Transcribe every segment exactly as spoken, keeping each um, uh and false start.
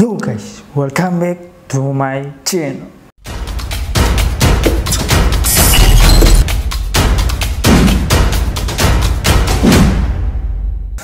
Yo guys, welcome back to my channel.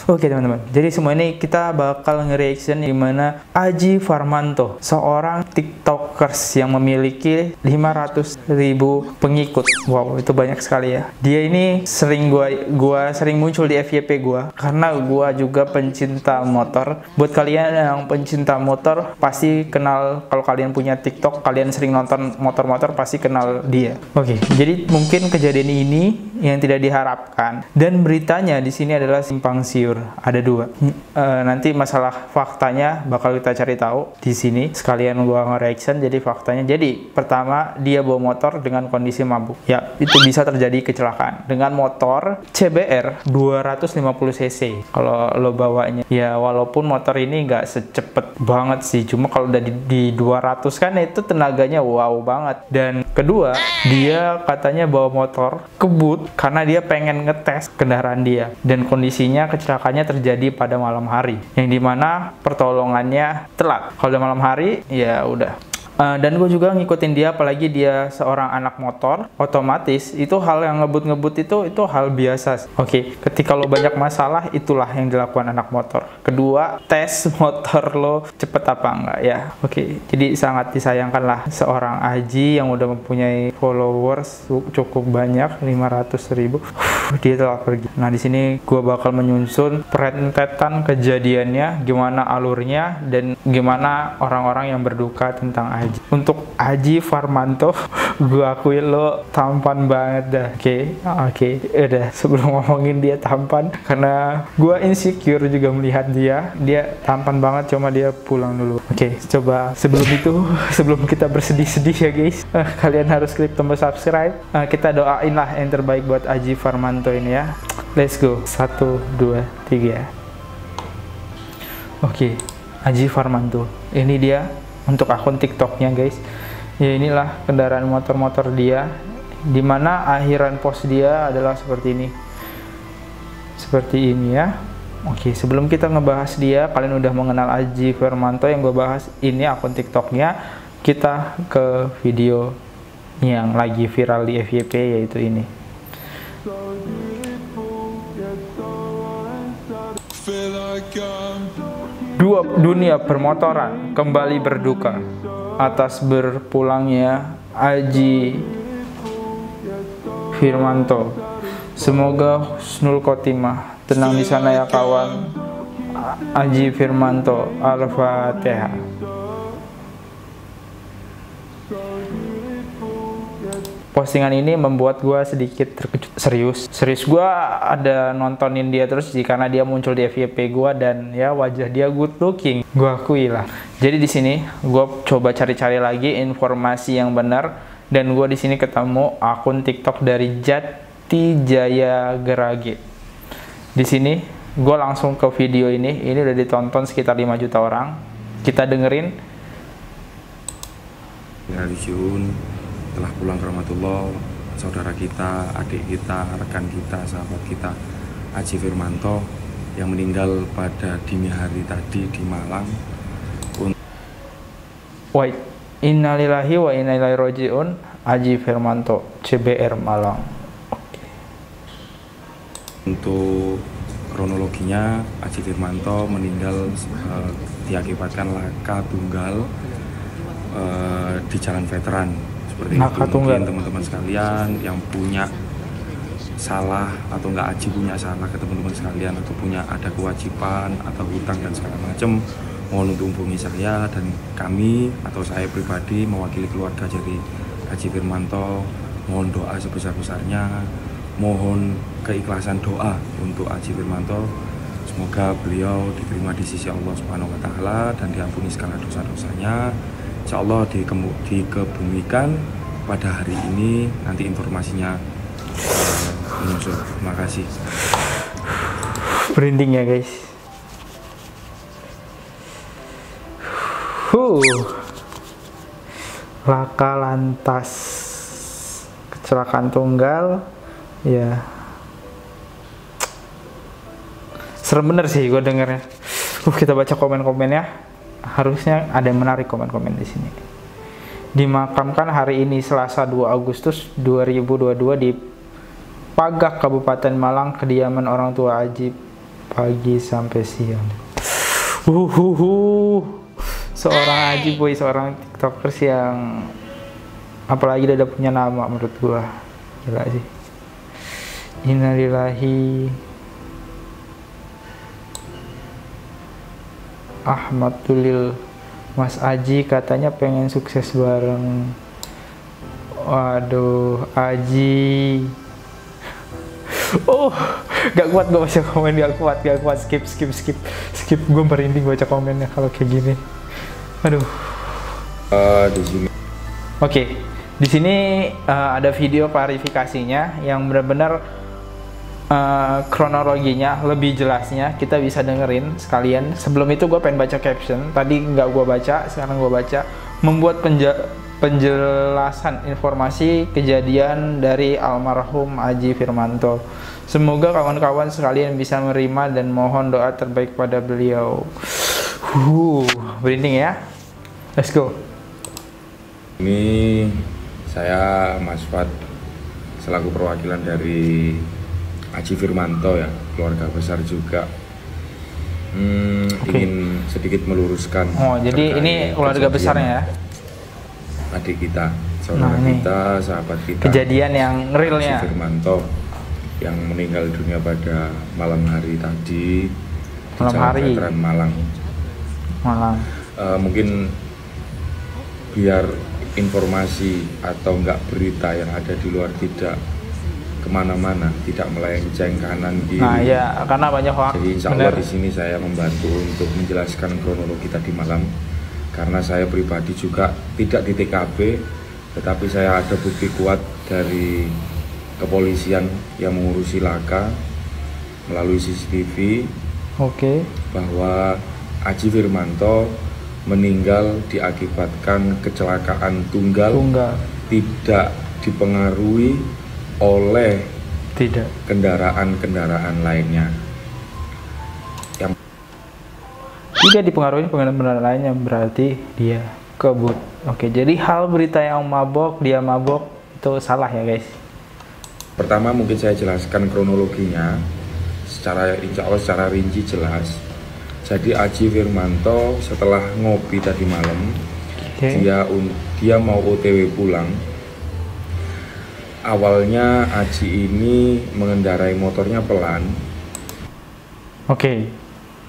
Oke teman-teman, jadi semua ini kita bakal nge-reaction dimana Aji Firmanto, seorang TikTokers yang memiliki lima ratus ribu pengikut. Wow, itu banyak sekali ya. Dia ini sering gua gua sering muncul di F Y P gua karena gua juga pencinta motor. Buat kalian yang pencinta motor pasti kenal, kalau kalian punya TikTok, kalian sering nonton motor-motor pasti kenal dia. Oke, jadi mungkin kejadian ini yang tidak diharapkan dan beritanya di sini adalah simpang siur. Ada dua. E, nanti masalah faktanya bakal kita cari tahu di sini. Sekalian gua nge-reaction jadi faktanya. Jadi, pertama dia bawa motor dengan kondisi mabuk. Ya, itu bisa terjadi kecelakaan dengan motor C B R dua ratus lima puluh cc. Kalau lo bawanya. Ya, walaupun motor ini nggak secepet banget sih, cuma kalau udah di, di dua ratus kan itu tenaganya wow banget. Dan kedua, dia katanya bawa motor kebut karena dia pengen ngetes kendaraan dia, dan kondisinya kecelakaannya terjadi pada malam hari yang dimana pertolongannya telat. Kalau udah malam hari ya udah. Uh, dan gue juga ngikutin dia, apalagi dia seorang anak motor, otomatis itu hal yang ngebut-ngebut itu itu hal biasa. Oke, okay. Ketika lo banyak masalah, itulah yang dilakukan anak motor. Kedua, tes motor lo cepet apa enggak ya. Oke, okay. Jadi sangat disayangkan lah seorang Aji yang udah mempunyai followers cukup banyak, lima ratus ribu. Uh, dia telah pergi. Nah di sini gue bakal menyusun perentetan kejadiannya, gimana alurnya, dan gimana orang-orang yang berduka tentang Aji. Untuk Aji Firmanto, gue akui lo tampan banget dah. Oke okay. oke okay. Udah, sebelum ngomongin dia tampan, karena gue insecure juga melihat dia dia tampan banget, cuma dia pulang dulu. Oke okay, coba sebelum itu, sebelum kita bersedih-sedih ya guys, uh, kalian harus klik tombol subscribe. Uh, kita doain lah yang terbaik buat Aji Firmanto ini ya. Let's go. Satu dua tiga. Oke okay. Aji Firmanto, ini dia untuk akun TikToknya guys. Ya inilah kendaraan motor-motor dia, dimana akhiran post dia adalah seperti ini, seperti ini ya. Oke, sebelum kita ngebahas dia, kalian udah mengenal Aji Firmanto yang gue bahas ini akun TikToknya. Kita ke video yang lagi viral di F Y P, yaitu ini. Dua dunia permotoran kembali berduka atas berpulangnya Aji Firmanto. Semoga husnul khotimah. Tenang di sana ya kawan. Aji Firmanto. Al-Fatihah. Postingan ini membuat gue sedikit terkejut. Serius, serius gue ada nontonin dia terus sih, karena dia muncul di F Y P gue dan ya wajah dia good looking. Gue akui lah. Jadi di sini gue coba cari-cari lagi informasi yang benar, dan gue di sini ketemu akun TikTok dari Jati Jaya Gerage. Di sini gue langsung ke video ini. Ini udah ditonton sekitar lima juta orang. Kita dengerin. Ya, telah pulang ke rahmatullah, saudara kita, adik kita, rekan kita, sahabat kita, Aji Firmanto yang meninggal pada dini hari tadi di Malang. Wait, innalillahi wa inna ilaihi rajiun. Aji Firmanto, C B R Malang. Untuk kronologinya, Aji Firmanto meninggal uh, diakibatkan laka tunggal uh, di Jalan Veteran. Seperti itu. Mungkin teman-teman sekalian yang punya salah atau nggak Aji punya salah ke teman-teman sekalian, atau punya ada kewajiban atau hutang dan segala macam, mohon untuk hubungi saya dan kami, atau saya pribadi mewakili keluarga dari Aji Firmanto. Mohon doa sebesar-besarnya, mohon keikhlasan doa untuk Aji Firmanto. Semoga beliau diterima di sisi Allah Subhanahu wa Ta'ala dan diampuni segala dosa-dosanya. Insya Allah dikebumikan pada hari ini, nanti informasinya menyusul. Terima kasih. Merinding ya guys. Huh. Laka lantas kecelakaan tunggal ya. Serem bener sih gue dengernya. Uh, kita baca komen-komen ya. harusnya ada yang menarik komen-komen di sini. Dimakamkan hari ini Selasa dua Agustus dua ribu dua puluh dua di Pagak, Kabupaten Malang, kediaman orang tua Aji, pagi sampai siang. Uhuhu. Seorang Aji boy, seorang tiktokers yang apalagi udah punya nama, menurut gua gila sih. Innalillahi. Ahmad Tulil, Mas Aji katanya pengen sukses bareng. Waduh, Aji. Oh, gak kuat gue baca komen, gak kuat, gak kuat, skip, skip, skip, skip. Gue merinding baca komennya kalau kayak gini. Aduh. Uh, di sini. Oke, okay. Di sini uh, ada video klarifikasinya yang benar-benar uh, kronologinya lebih jelasnya kita bisa dengerin sekalian. Sebelum itu gue pengen baca caption. Tadi nggak gue baca, sekarang gue baca. Membuat penja penjelasan informasi kejadian dari almarhum Aji Firmanto. Semoga kawan-kawan sekalian bisa menerima dan mohon doa terbaik pada beliau. Huh, berinding ya. Let's go. Ini saya Mas Fat selaku perwakilan dari Aji Firmanto ya, keluarga besar juga. Hmm, okay. Ingin sedikit meluruskan. Oh, jadi ini keluarga besarnya ya. Adik kita, saudara nah, kita, sahabat kita. Kejadian yang realnya. Aji Firmanto yang meninggal dunia pada malam hari tadi malam di hari. Veteran Malang. Malang. Uh, mungkin biar informasi atau enggak berita yang ada di luar tidak kemana-mana, tidak melenceng kanan kiri. Nah ya, karena banyak hoax. Jadi insya Allah di sini saya membantu untuk menjelaskan kronologi tadi malam. Karena saya pribadi juga tidak di T K P, tetapi saya ada bukti kuat dari kepolisian yang mengurusi laka melalui C C T V. Oke. Bahwa Aji Firmanto meninggal diakibatkan kecelakaan tunggal, tunggal. Tidak dipengaruhi oleh kendaraan-kendaraan lainnya. Tidak dipengaruhi pengendara lainnya, berarti dia kebut. Oke, jadi hal berita yang mabok, dia mabok, itu salah ya guys. Pertama mungkin saya jelaskan kronologinya secara insya Allah secara rinci jelas. Jadi Aji Firmanto setelah ngopi tadi malam, okay. dia, dia mau O T W pulang. Awalnya Aji ini mengendarai motornya pelan. Oke. Okay.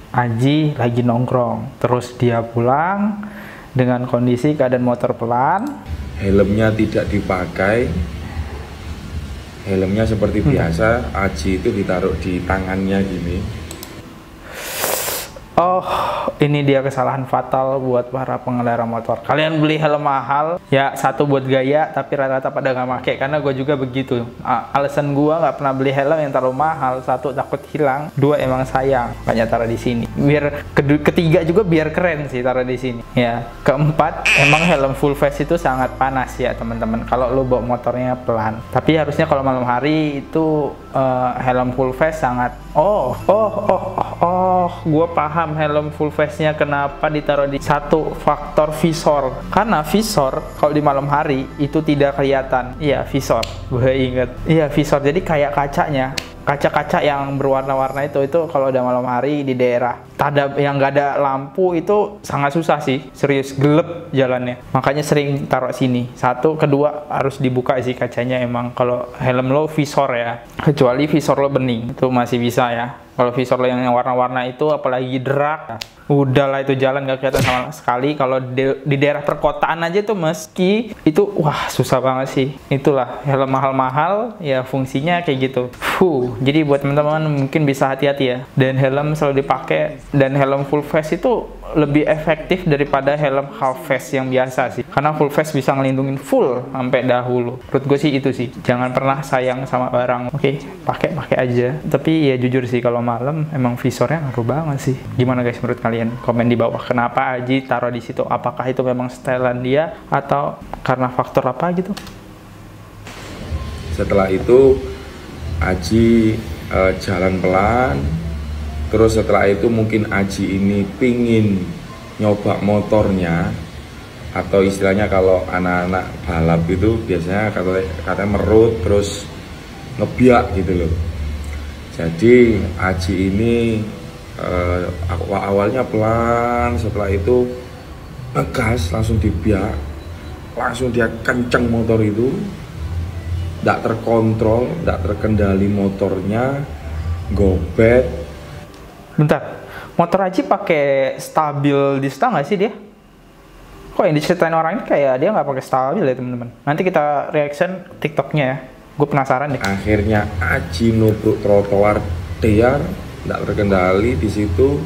Aji lagi nongkrong, terus dia pulang dengan kondisi keadaan motor pelan. Helmnya tidak dipakai, helmnya seperti hmm. biasa. Aji itu ditaruh di tangannya gini. Oh, ini dia kesalahan fatal buat para pengendara motor. Kalian beli helm mahal, ya satu buat gaya, tapi rata-rata pada nggak pakai. Karena gue juga begitu. Alasan gue nggak pernah beli helm yang terlalu mahal. Satu, takut hilang. Dua, emang sayang. Banyak taruh di sini. Biar ketiga juga biar keren sih taruh di sini. Ya. Keempat, emang helm full face itu sangat panas ya teman-teman. Kalau lo bawa motornya pelan. Tapi harusnya kalau malam hari itu uh, helm full face sangat. Oh, oh, oh, oh, oh. Gue paham. Helm full face-nya kenapa ditaruh di satu faktor visor, karena visor kalau di malam hari itu tidak kelihatan. Iya visor, gue inget. Iya visor, jadi kayak kacanya, kaca-kaca yang berwarna-warna itu itu kalau udah malam hari di daerah tadab yang gak ada lampu itu sangat susah sih, serius gelap jalannya. Makanya sering taruh sini. Satu, kedua harus dibuka sih kacanya emang kalau helm lo visor ya, kecuali visor lo bening itu masih bisa ya. Kalau visor lo yang warna-warna itu apalagi derak, udahlah itu jalan gak kelihatan sama sekali. Kalau di, di daerah perkotaan aja tuh meski itu wah susah banget sih. Itulah helm mahal-mahal ya fungsinya kayak gitu. Fuh, jadi buat teman-teman mungkin bisa hati-hati ya. Dan helm selalu dipakai, dan helm full face itu lebih efektif daripada helm half face yang biasa sih. Karena full face bisa ngelindungin full sampai dahulu. Menurut gue sih itu sih. Jangan pernah sayang sama barang. Oke, okay, pakai-pakai aja. Tapi ya jujur sih kalau malam emang visornya ngaruh banget sih. Gimana guys menurut kalian? Komen di bawah kenapa Aji taruh di situ, apakah itu memang setelan dia atau karena faktor apa gitu. Setelah itu Aji e, jalan pelan, terus setelah itu mungkin Aji ini pingin nyoba motornya, atau istilahnya kalau anak-anak balap itu biasanya katanya, katanya merut terus ngebiak gitu loh. Jadi Aji ini eh, awalnya pelan, setelah itu ngegas langsung dibiak, langsung dia kenceng motor itu, tidak terkontrol, tidak terkendali motornya, gobet. Bentar, motor Aji pakai stabil dista nggak sih dia? Kok yang diceritain orang ini kayak dia nggak pakai stabil ya teman-teman. Nanti kita reaction TikToknya ya. Gue penasaran deh. Akhirnya Aji nubruk trotoar tiar, nggak terkendali di situ,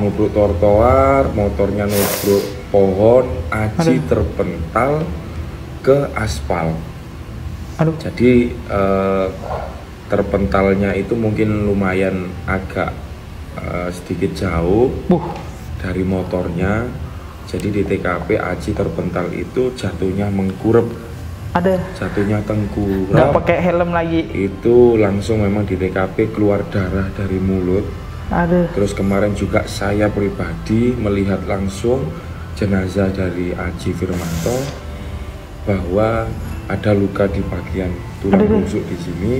nubruk trotoar, motornya nubruk pohon, Aji Aduh. terpental ke aspal. Aduh. Jadi eh, terpentalnya itu mungkin lumayan agak eh, sedikit jauh Buh. dari motornya. Jadi di T K P Aji terpental itu jatuhnya mengkurep. Ada. Jatuhnya tengkurap. Nggak pakai helm lagi. Itu langsung memang di T K P keluar darah dari mulut. Ada. Terus kemarin juga saya pribadi melihat langsung jenazah dari Aji Firmanto bahwa ada luka di bagian tulang Aduh. rusuk di sini.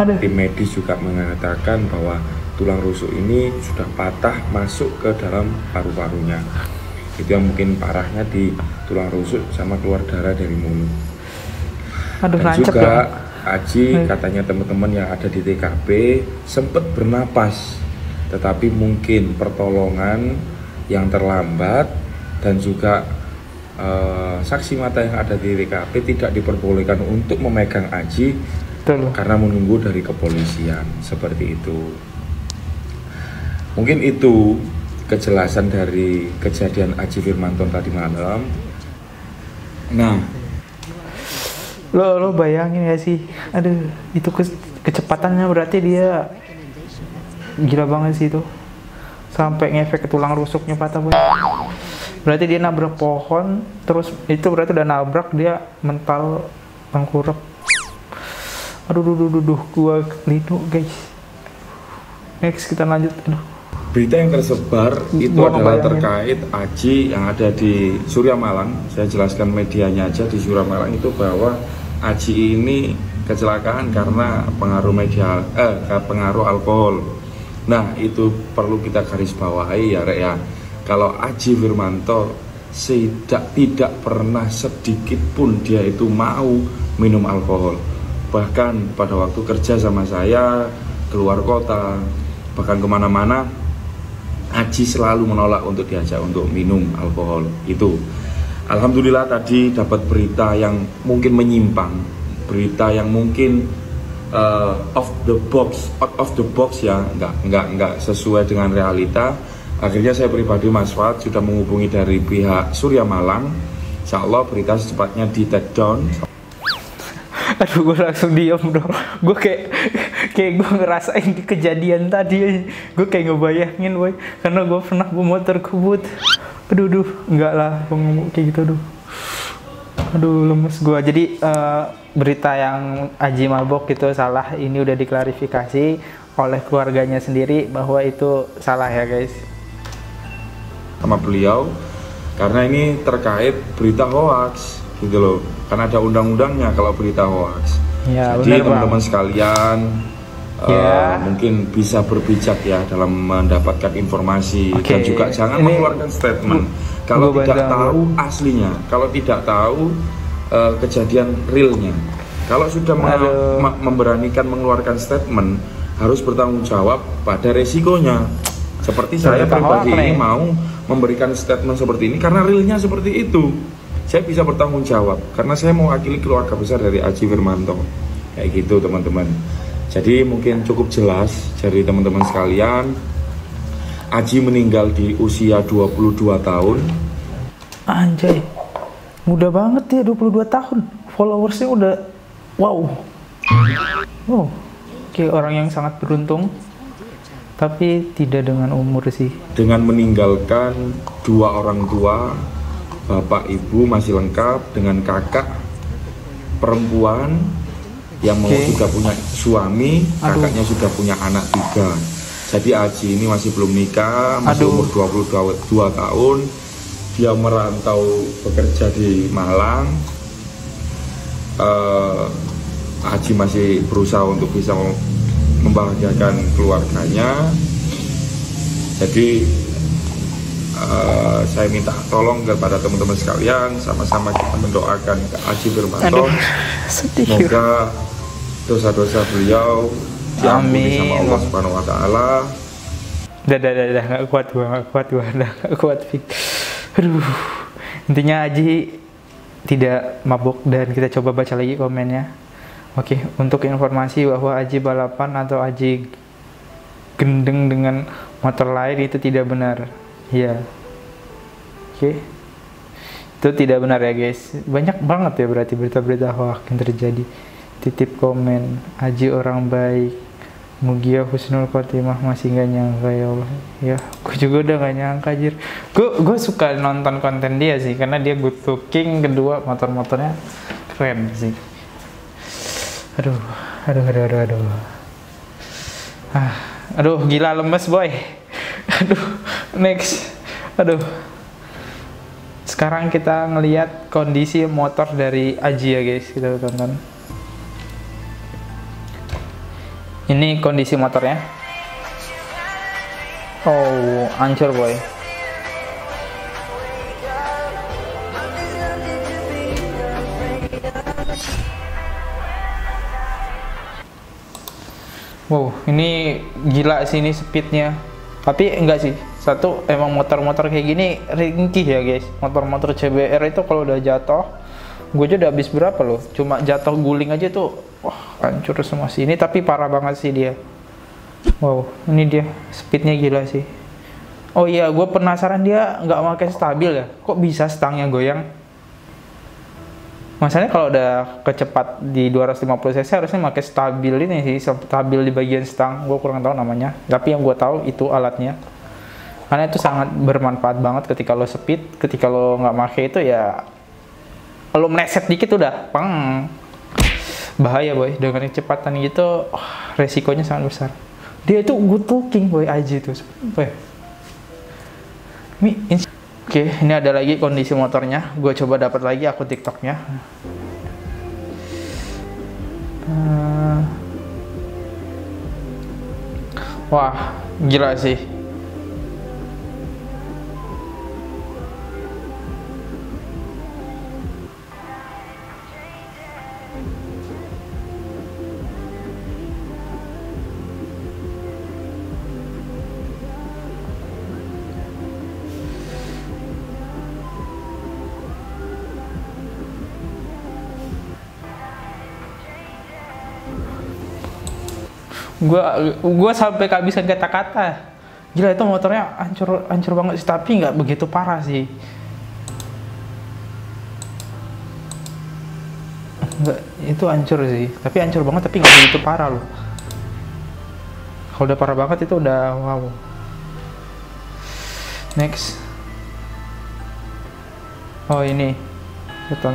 Ada. Tim medis juga mengatakan bahwa tulang rusuk ini sudah patah masuk ke dalam paru-parunya. Itu yang mungkin parahnya di tulang rusuk sama keluar darah dari mulut. Aduh, dan juga ya. Aji Aduh. katanya teman-teman yang ada di T K P sempat bernapas, tetapi mungkin pertolongan yang terlambat dan juga eh, saksi mata yang ada di T K P tidak diperbolehkan untuk memegang Aji Betul. karena menunggu dari kepolisian, seperti itu. Mungkin itu kejelasan dari kejadian Aji Firmanto tadi malam. Nah, lo lo bayangin gak sih? Aduh, itu ke, kecepatannya berarti dia gila banget sih itu, sampai ngefek ke tulang rusuknya patah. Berarti dia nabrak pohon, terus itu berarti udah nabrak dia mental tengkurap. Aduh, duh, duh, duh, duh, gua linu guys. Next kita lanjut. Aduh. Berita yang tersebar itu Buang adalah bayangin. terkait Aji yang ada di Surya Malang. Saya jelaskan medianya aja. Di Surya Malang itu bahwa Aji ini kecelakaan karena pengaruh media, eh, pengaruh alkohol. Nah, itu perlu kita garis bawahi ya Rek ya. Kalau Aji Firmanto tidak tidak pernah sedikit pun dia itu mau minum alkohol. Bahkan pada waktu kerja sama saya, keluar kota, bahkan kemana-mana, Aji selalu menolak untuk diajak untuk minum alkohol itu. Alhamdulillah tadi dapat berita yang mungkin menyimpang, berita yang mungkin uh, off the box, out of the box ya, nggak nggak nggak sesuai dengan realita. Akhirnya saya pribadi Mas Fad sudah menghubungi dari pihak Surya Malang. Insya Allah berita secepatnya di take down. Aduh, gue langsung diem dong. Gue kayak kayak gue ngerasain kejadian tadi. Gue kayak ngebayangin boy, karena gue pernah gue motor kubut. Aduh, duh, enggak lah kayak gitu. Aduh, aduh lemes gue. Jadi uh, berita yang Aji mabok gitu salah ini udah diklarifikasi oleh keluarganya sendiri bahwa itu salah ya guys, sama beliau, karena ini terkait berita hoax gitu loh, karena ada undang-undangnya kalau berita hoax. Ya, jadi teman-teman sekalian ya. Uh, mungkin bisa berpijak ya dalam mendapatkan informasi, okay. dan juga jangan Ini mengeluarkan statement kalau tidak bandang. tahu aslinya, kalau tidak tahu uh, kejadian realnya. Kalau sudah memberanikan mengeluarkan statement harus bertanggung jawab pada resikonya. Seperti saya pribadi ini mau memberikan statement seperti ini karena realnya seperti itu. Saya bisa bertanggung jawab karena saya mewakili keluarga besar dari Aji Firmanto, kayak gitu teman-teman. Jadi mungkin cukup jelas dari teman-teman sekalian. Aji meninggal di usia dua puluh dua tahun. Anjay, muda banget ya, dua puluh dua tahun. Followersnya udah wow. Wow, kayak orang yang sangat beruntung. Tapi tidak dengan umur sih. Dengan meninggalkan dua orang tua. Bapak ibu masih lengkap dengan kakak perempuan yang okay. mau sudah punya suami, Aduh. kakaknya sudah punya anak tiga. Jadi Aji ini masih belum nikah, masih umur dua puluh dua tahun. Dia merantau bekerja di Malang. Uh, Aji masih berusaha untuk bisa membahagiakan keluarganya. Jadi uh, saya minta tolong kepada teman-teman sekalian, sama-sama kita mendoakan ke Aji Firmanto. Semoga dosa-dosa beliau diampuni sama Allah Subhanahu Wa Taala. Dah dah dah dah nggak kuat gua, nggak kuat gua, dah nggak kuat. Aduh, intinya Aji tidak mabuk dan kita coba baca lagi komennya. Oke, okay, untuk informasi bahwa Aji balapan atau Aji gendeng dengan motor lain itu tidak benar. Iya. Yeah. Oke. Okay. Itu tidak benar ya, guys. Banyak banget ya berarti berita-berita hoax yang terjadi. Titip komen, Aji orang baik. Mugia Husnul Khotimah masih gak nyangka ya Allah. Ya, gue juga udah gak nyangka jir. Gue gue suka nonton konten dia sih karena dia good looking, kedua motor-motornya keren sih. Aduh, aduh, aduh, aduh, aduh, ah, aduh, gila lemes boy. Aduh, next, aduh. Sekarang kita ngelihat kondisi motor dari Aji ya guys, kita tonton. Ini kondisi motornya. Oh, hancur boy. Wow, ini gila sih ini speednya. Tapi enggak sih, satu emang motor-motor kayak gini ringkih ya guys. Motor-motor C B R itu kalau udah jatuh, gue aja udah habis berapa loh. Cuma jatuh guling aja tuh, wah hancur semua sih. Ini tapi parah banget sih dia. Wow, ini dia speednya gila sih. Oh iya, gue penasaran dia nggak pakai stabil ya. Kok bisa stangnya goyang? Masalahnya kalau udah kecepat di dua ratus lima puluh cc harusnya pakai stabil ini sih, stabil di bagian stang, gue kurang tahu namanya. Tapi yang gue tahu itu alatnya. Karena itu sangat bermanfaat banget ketika lo speed, ketika lo nggak pakai itu ya lo meleset dikit udah, peng. Bahaya boy, dengan kecepatan gitu oh, resikonya sangat besar. Dia itu good looking boy Aji itu. Oke, okay, ini ada lagi kondisi motornya. Gue coba dapat lagi aku TikToknya. Uh, wah, gila sih. Gua gua sampai kehabisan kata-kata. Gila itu motornya hancur hancur banget sih, tapi nggak begitu parah sih. Nggak, itu hancur sih, tapi hancur banget tapi nggak begitu parah loh. Kalau udah parah banget itu udah wow. Next. Oh ini. Betul.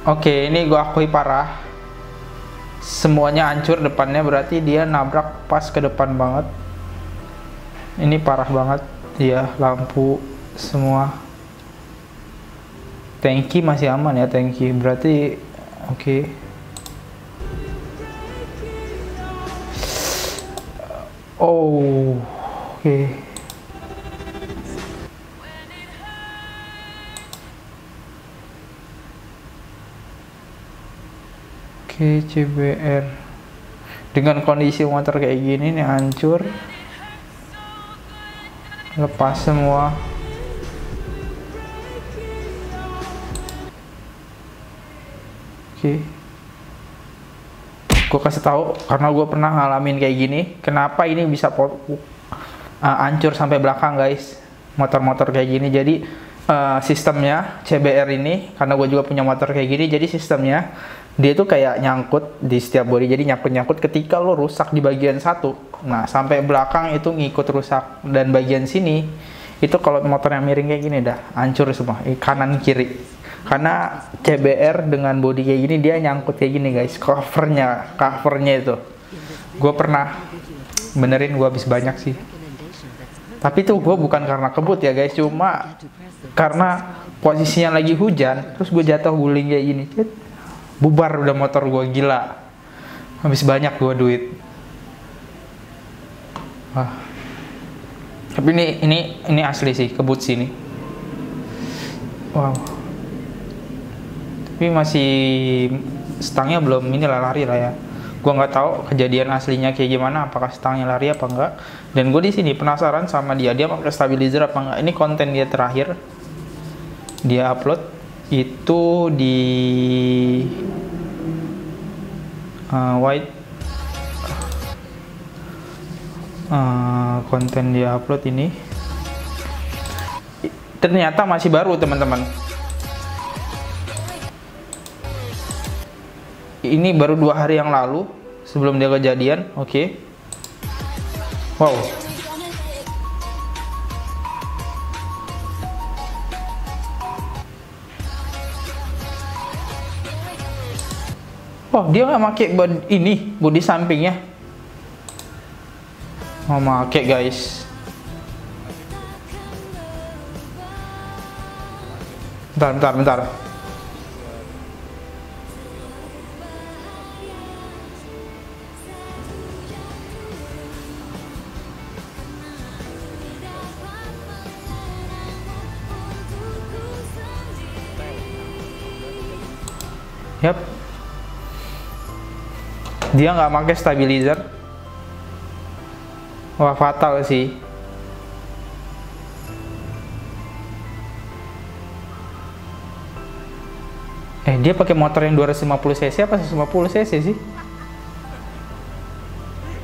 Oke, ini gue akui parah. Semuanya hancur depannya, berarti dia nabrak pas ke depan banget. Ini parah banget. Iya, lampu semua. Tangki masih aman ya, tangki. Berarti oke. Okay. Oh, oke. Okay. C B R dengan kondisi motor kayak gini nih hancur, lepas semua. Oke, okay. Gue kasih tahu karena gue pernah ngalamin kayak gini. Kenapa ini bisa uh, hancur sampai belakang guys? Motor-motor kayak gini. Jadi uh, sistemnya C B R ini, karena gue juga punya motor kayak gini. Jadi sistemnya dia tuh kayak nyangkut di setiap bodi, jadi nyangkut-nyangkut ketika lo rusak di bagian satu. Nah, sampai belakang itu ngikut rusak. Dan bagian sini, itu kalau motor yang miring kayak gini dah, hancur semua, kanan kiri. Karena C B R dengan body kayak gini dia nyangkut kayak gini guys, covernya, covernya itu. Gue pernah benerin, gue habis banyak sih. Tapi tuh gue bukan karena kebut ya guys, cuma karena posisinya lagi hujan, terus gue jatuh guling kayak gini, bubar udah motor gue, gila. Habis banyak gue duit. Wah. Tapi ini ini ini asli sih, kebut sini. Wow. Tapi masih stangnya belum inilah, lari lah ya. Gue nggak tahu kejadian aslinya kayak gimana, apakah stangnya lari apa enggak. Dan gue di sini penasaran sama dia, dia pakai stabilizer apa enggak. Ini konten dia terakhir, dia upload itu di uh, white uh, konten dia upload ini ternyata masih baru teman-teman. Ini baru dua hari yang lalu sebelum dia kejadian. Oke, okay. Wow. Oh, dia nggak pakai ini bodi sampingnya. Nggak pakai guys. Bentar, bentar, bentar. Yap, dia nggak pakai stabilizer. Wah, fatal sih. Eh, dia pakai motor yang dua ratus lima puluh cc apa seratus lima puluh cc sih?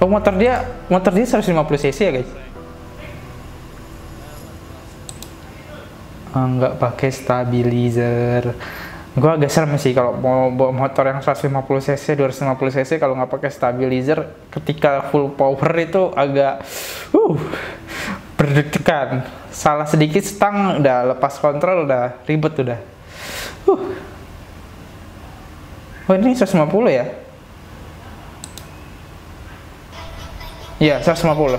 Oh, motor dia motor dia seratus lima puluh cc ya guys? Ah, nggak pakai stabilizer. Gue agak serem sih kalau mau bawa motor yang seratus lima puluh cc, dua ratus lima puluh cc kalau nggak pakai stabilizer ketika full power itu agak uh, berdetekan. Salah sedikit stang udah lepas kontrol, udah ribet udah. Uh. Oh, ini seratus lima puluh ya? Iya, seratus lima puluh.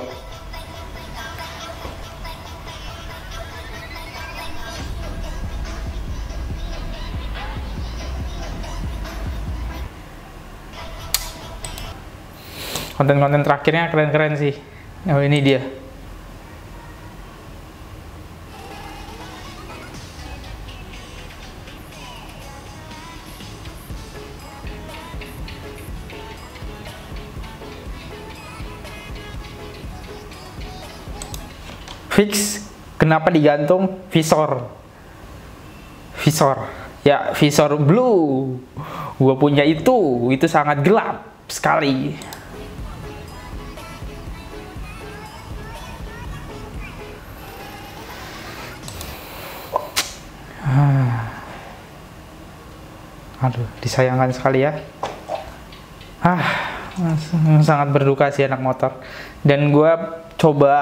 Konten-konten terakhirnya keren-keren sih. Oh, ini dia. Fix, kenapa digantung visor? Visor. Ya, visor blue. Gua punya itu, itu sangat gelap sekali. Aduh, disayangkan sekali ya. Ah, sangat berduka sih anak motor. Dan gue coba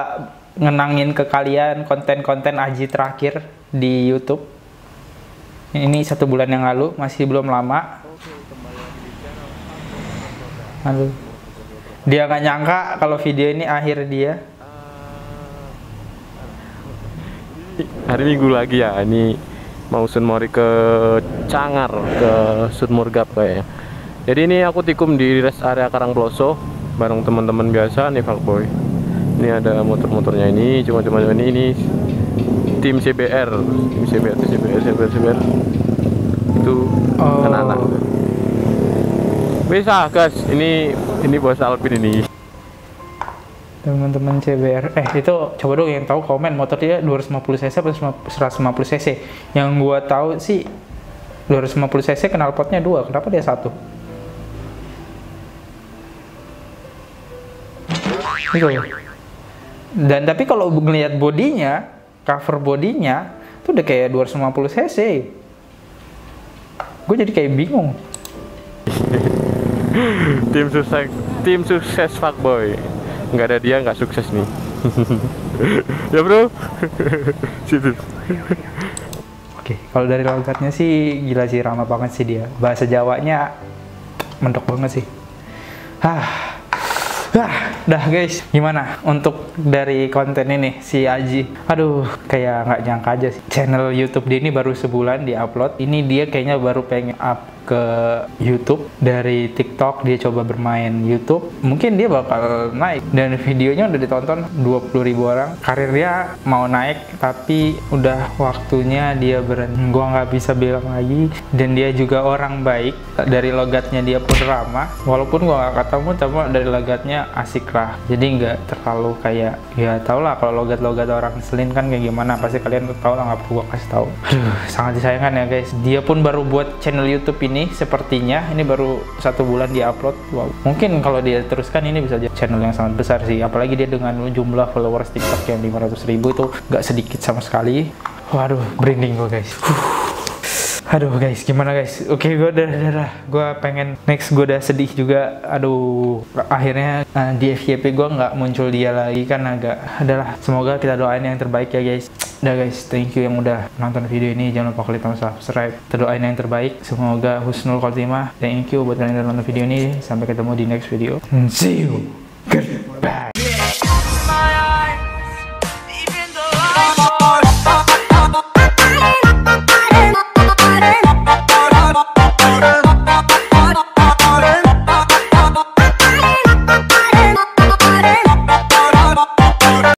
ngenangin ke kalian konten-konten Aji terakhir di YouTube. Ini satu bulan yang lalu, masih belum lama. Aduh, dia gak nyangka kalau video ini akhir dia. Hari Minggu lagi ya, ini mau sunmori ke Cangar, ke Sudmurgap kayaknya. Jadi ini aku tikum di rest area Karangploso bareng teman-teman biasa nih, fuckboy. Ini ada motor-motornya ini, cuma-cuma ini ini tim C B R, tim CBR, tim CBR, CBR, CBR. Itu oh. Anak-anak. Bisa, guys. Ini ini bos Alpin ini. Teman-teman C B R, eh itu coba dong yang tahu komen motor dia dua ratus lima puluh cc atau seratus lima puluh cc. Yang gua tahu sih dua ratus lima puluh cc, knalpotnya dua, kenapa dia satu? Itu. Dan tapi kalau ngelihat bodinya, cover bodinya itu udah kayak dua ratus lima puluh cc. Gue jadi kayak bingung. Tim sukses, tim sukses fuckboy. Nggak ada dia nggak sukses nih. Ya bro. Oke, kalau dari logatnya sih gila sih, ramah banget sih dia. Bahasa Jawanya mentok banget sih. Hah. Dah, dah guys, gimana untuk dari konten ini si Aji? Aduh, kayak nggak nyangka aja sih. Channel YouTube dia ini baru sebulan diupload. Ini dia kayaknya baru pengen up ke YouTube. Dari TikTok dia coba bermain YouTube. Mungkin dia bakal naik. Dan videonya udah ditonton dua puluh ribu orang. Karir dia mau naik, tapi udah waktunya dia berhenti. Gua nggak bisa bilang lagi. Dan dia juga orang baik. Dari logatnya dia pun ramah. Walaupun gua nggak ketemu, tapi dari logatnya asik lah, jadi nggak terlalu kayak ya tau lah kalau logat-logat orang selin kan kayak gimana, pasti kalian tau lah, nggak perlu gua kasih tau. Aduh, sangat disayangkan ya guys, dia pun baru buat channel YouTube ini sepertinya, ini baru satu bulan dia upload. Wow, mungkin kalau dia teruskan ini bisa jadi channel yang sangat besar sih, apalagi dia dengan jumlah followers TikTok yang lima ratus ribu itu nggak sedikit sama sekali. Waduh, branding gua guys. Huh. Aduh guys, gimana guys? Oke, gue darah-darah. Gue pengen next, gue udah sedih juga. Aduh, akhirnya uh, di F Y P gue nggak muncul dia lagi kan agak. Adalah, semoga kita doain yang terbaik ya guys. Udah guys, thank you yang udah nonton video ini. Jangan lupa klik tombol subscribe. Terdoain yang terbaik. Semoga husnul khotimah. Thank you buat kalian yang nonton video ini. Sampai ketemu di next video. And see you. Goodbye.